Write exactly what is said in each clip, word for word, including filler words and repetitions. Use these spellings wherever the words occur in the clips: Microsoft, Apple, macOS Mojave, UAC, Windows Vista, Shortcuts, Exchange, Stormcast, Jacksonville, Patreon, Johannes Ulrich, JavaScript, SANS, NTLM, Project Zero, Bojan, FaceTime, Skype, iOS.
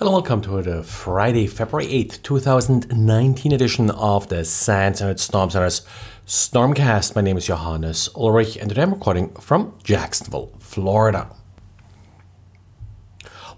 Hello, welcome to the Friday, February eighth, two thousand nineteen edition of the SANS and its Storm Center's Stormcast. My name is Johannes Ulrich, and today I'm recording from Jacksonville, Florida.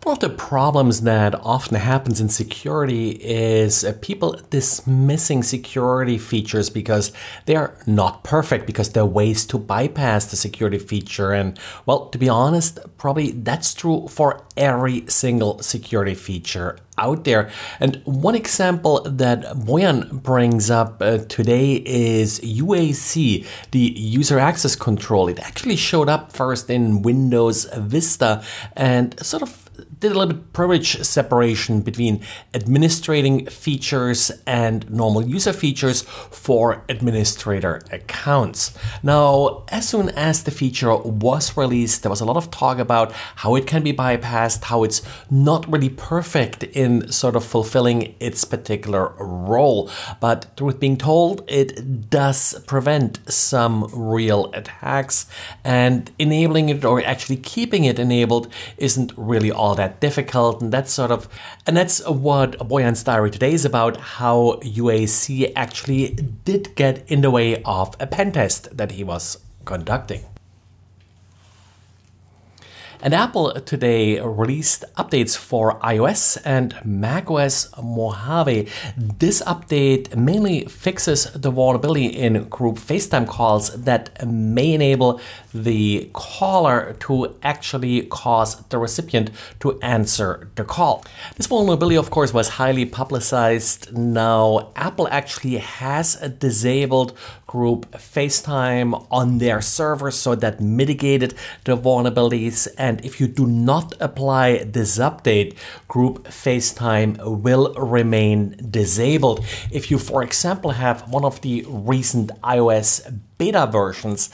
One of the problems that often happens in security is people dismissing security features because they are not perfect, because there are ways to bypass the security feature. And, well, to be honest, probably that's true for every single security feature out there. And one example that Bojan brings up uh, today is U A C, the user access control. It actually showed up first in Windows Vista and sort of did a little bit privilege separation between administrating features and normal user features for administrator accounts. Now, as soon as the feature was released, there was a lot of talk about how it can be bypassed, how it's not really perfect in sort of fulfilling its particular role. But truth being told, it does prevent some real attacks, and enabling it, or actually keeping it enabled, isn't really all that difficult. And that's sort of, and that's what Bojan's diary today is about, how U A C actually did get in the way of a pen test that he was conducting. And Apple today released updates for iOS and macOS Mojave. This update mainly fixes the vulnerability in group FaceTime calls that may enable the caller to actually cause the recipient to answer the call. This vulnerability, of course, was highly publicized. Now, Apple actually has disabled group FaceTime on their servers, so that mitigated the vulnerabilities. And And if you do not apply this update, group FaceTime will remain disabled. If you, for example, have one of the recent iOS beta versions,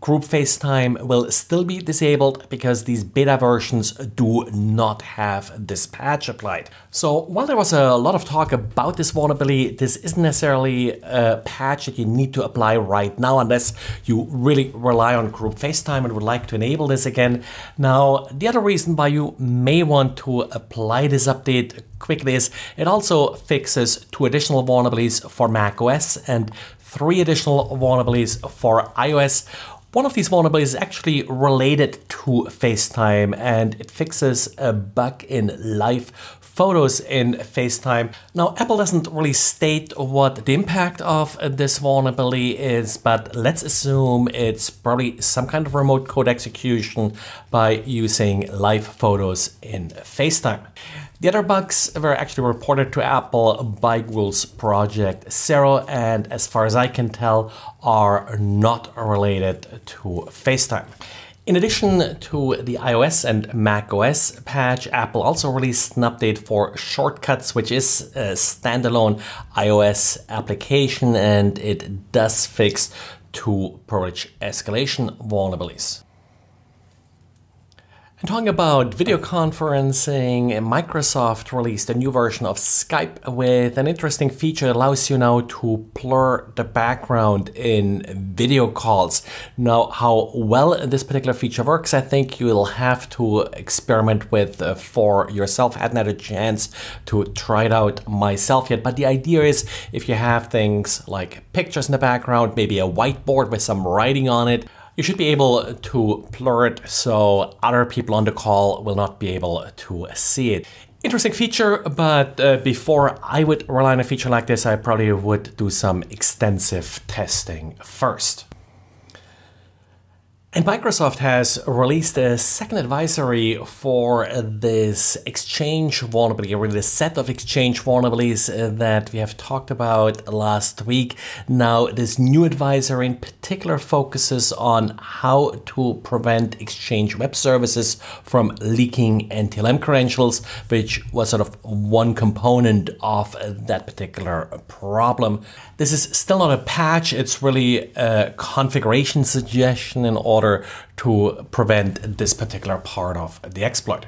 group FaceTime will still be disabled because these beta versions do not have this patch applied. So while there was a lot of talk about this vulnerability, this isn't necessarily a patch that you need to apply right now unless you really rely on group FaceTime and would like to enable this again. Now, the other reason why you may want to apply this update quickly is it also fixes two additional vulnerabilities for macOS and three additional vulnerabilities for iOS. One of these vulnerabilities is actually related to FaceTime, and it fixes a bug in live photos in FaceTime. Now, Apple doesn't really state what the impact of this vulnerability is, but let's assume it's probably some kind of remote code execution by using live photos in FaceTime. The other bugs were actually reported to Apple by Google's Project Zero, and as far as I can tell, are not related to FaceTime. In addition to the iOS and macOS patch, Apple also released an update for Shortcuts, which is a standalone iOS application, and it does fix two privilege escalation vulnerabilities. And talking about video conferencing, Microsoft released a new version of Skype with an interesting feature that allows you now to blur the background in video calls. Now, how well this particular feature works, I think you'll have to experiment with uh, for yourself. I hadn't had a chance to try it out myself yet, but the idea is if you have things like pictures in the background, maybe a whiteboard with some writing on it, you should be able to blur it so other people on the call will not be able to see it. Interesting feature, but uh, before I would rely on a feature like this, I probably would do some extensive testing first. And Microsoft has released a second advisory for this Exchange vulnerability, or the set of Exchange vulnerabilities that we have talked about last week. Now, this new advisory in particular focuses on how to prevent Exchange web services from leaking N T L M credentials, which was sort of one component of that particular problem. This is still not a patch, it's really a configuration suggestion in order order to prevent this particular part of the exploit.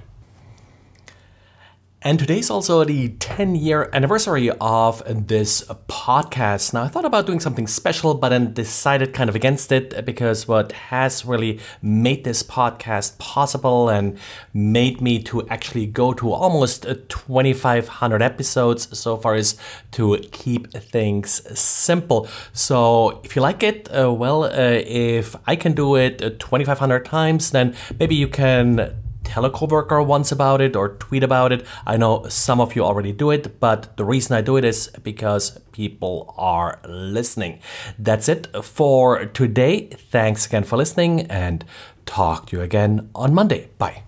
And today's also the ten year anniversary of this podcast. Now, I thought about doing something special, but then decided kind of against it, because what has really made this podcast possible and made me to actually go to almost twenty-five hundred episodes so far is to keep things simple. So if you like it, uh, well, uh, if I can do it twenty-five hundred times, then maybe you can tell a coworker once about it or tweet about it. I know some of you already do it, but the reason I do it is because people are listening. That's it for today. Thanks again for listening, and talk to you again on Monday. Bye.